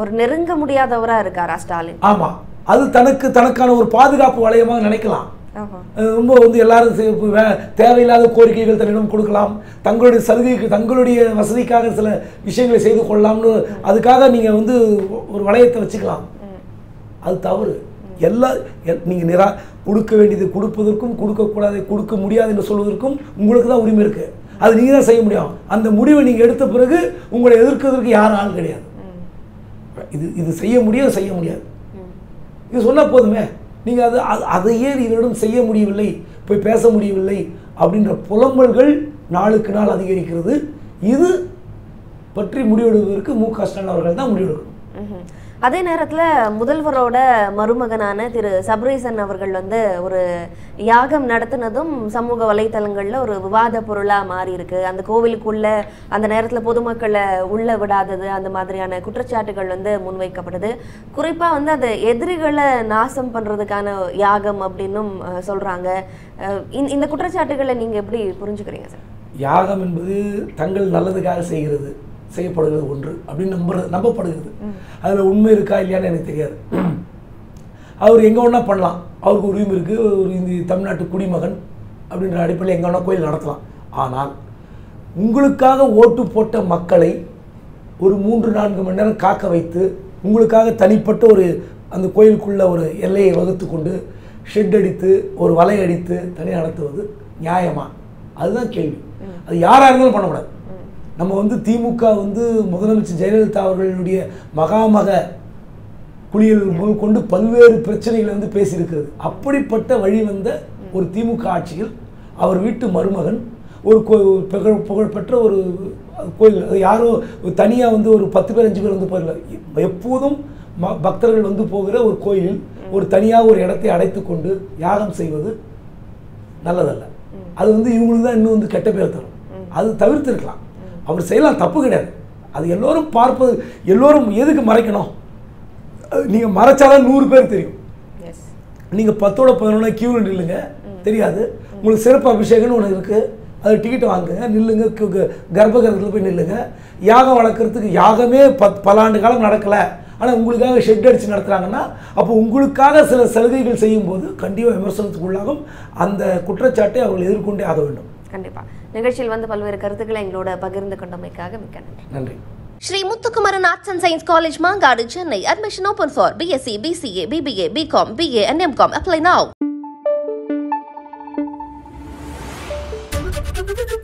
ஒரு நெருங்க முடியாதவராக இருக்காரா ஸ்டாலின்? ஆமாம், அது தனக்கான ஒரு பாதுகாப்பு வளையமாக நினைக்கலாம். ரொம்ப எல்லாரும் தேவையில்லாத கோரிக்கைகள் தன்னிடம் கொடுக்கலாம், தங்களுடைய சலுகைக்கு தங்களுடைய வசதிக்காக சில விஷயங்களை செய்து கொள்ளலாம்னு அதுக்காக நீங்கள் ஒரு வளையத்தை வச்சுக்கலாம். அது தவறு. எல்லாம் நீங்கள் கொடுக்க வேண்டியது கொடுப்பதற்கும், கொடுக்கக்கூடாது கொடுக்க முடியாது என்று சொல்வதற்கும் உங்களுக்கு தான் உரிமை இருக்குது. அது நீங்கள் தான் செய்ய முடியும். அந்த முடிவை நீங்கள் எடுத்த பிறகு உங்களை எதிர்க்கிறதுக்கு யார் ஆள் கிடையாது. இது இது செய்ய முடியாது, செய்ய முடியாது, இது சொன்னால் போதுமே. நீங்கள் அதையே இவரிடம் செய்ய முடியவில்லை, போய் பேச முடியவில்லை அப்படின்ற புலம்பல்கள் நாளுக்கு நாள் அதிகரிக்கிறது. இது பற்றி முடிவெடுப்பதற்கு மு.க. ஸ்டாலின் அவர்கள் தான் முடிவெடுக்கணும். அதே நேரத்தில் முதல்வரோட மருமகனான திரு சபரீசன் அவர்கள் ஒரு யாகம் நடத்தினதும் சமூக வலைத்தளங்களில் ஒரு விவாத பொருளாக மாறி இருக்கு. அந்த கோவிலுக்குள்ள அந்த நேரத்தில் பொதுமக்களை உள்ள விடாதது, அந்த மாதிரியான குற்றச்சாட்டுகள் முன்வைக்கப்பட்டது. குறிப்பாக அது எதிரிகளை நாசம் பண்ணுறதுக்கான யாகம் அப்படின்னும் சொல்கிறாங்க. இந்த குற்றச்சாட்டுகளை நீங்கள் எப்படி புரிஞ்சுக்கிறீங்க சார்? யாகம் என்பது தங்கள் நல்லதுக்காக செய்கிறது, செய்யப்படுகிறது ஒன்று அப்படின்னு நம்பப்படுகிறது. அதில் உண்மை இருக்கா இல்லையான்னு எனக்கு தெரியாது. அவர் எங்கே ஒன்றா பண்ணலாம், அவருக்கு உரிமை இருக்குது, ஒரு இந்த தமிழ்நாட்டு குடிமகன் அப்படின்ற அடிப்படையில் எங்கே ஒன்றா கோயில் நடத்தலாம். ஆனால் உங்களுக்காக ஓட்டு போட்ட மக்களை ஒரு 3-4 மணி நேரம் காக்க வைத்து, உங்களுக்காக தனிப்பட்ட அந்த கோயிலுக்குள்ளே ஒரு எல்லையை வகுத்து கொண்டு ஷெட் அடித்து ஒரு வலை அடித்து தனி நடத்துவது நியாயமா? அதுதான் கேள்வி. அது யாராக இருந்தாலும் பண்ணக்கூடாது. நம்ம திமுக முதலமைச்சர் ஜெயலலிதா அவர்களுடைய மகாமக குளியல் முதல் கொண்டு பல்வேறு பிரச்சனைகளை பேசியிருக்கிறது. அப்படிப்பட்ட வழி ஒரு திமுக ஆட்சியில் அவர் வீட்டு மருமகன் ஒரு புகழ்பெற்ற ஒரு கோயில், அது யாரோ தனியாக ஒரு 10 பேர் 5 பேர் போகல, எப்போதும் பக்தர்கள் போகிற ஒரு கோயிலில் ஒரு தனியாக ஒரு இடத்தை அடைத்து கொண்டு யாகம் செய்வது நல்லதல்ல. அது இவங்களுக்கு தான் இன்னும் கெட்ட பேர் தரும். அது தவிர்த்திருக்கலாம், அவர் செய்யலாம், தப்பு கிடையாது. அது எல்லோரும் பார்ப்பது, எல்லோரும் எதுக்கு மறைக்கணும்? நீங்கள் மறைச்சாதான் 100 பேர் தெரியும். நீங்கள் 10-11 கியூவில் நில்லுங்க, தெரியாது. உங்களுக்கு சிறப்பு அபிஷேகம்னு ஒன்று இருக்குது, அது டிக்கெட் வாங்குங்க, நில்லுங்க, கர்ப்பகிரகத்தில் போய் நில்லுங்க. யாகம் வளர்க்குறதுக்கு யாகமே பல ஆண்டு காலம் நடக்கலை, ஆனால் உங்களுக்காக ஷெட் அடித்து நடத்துகிறாங்கன்னா அப்போ உங்களுக்காக சில சலுகைகள் செய்யும்போது கண்டிப்பாக விமர்சனத்துக்குள்ளாகும். அந்த குற்றச்சாட்டை அவர்கள் எதிர்கொண்டே ஆக வேண்டும். கண்டிப்பாக நிகழ்ச்சியில் பல்வேறு கருத்துக்களை எங்களோட பகிர்ந்து கொண்டமைக்காக மிக்க நன்றி. Shri Muthukumaran arts and science college, Mangadu, Chennai. Admission open for BSc, BCA, BBA, BCom, BA and MCom. Apply now.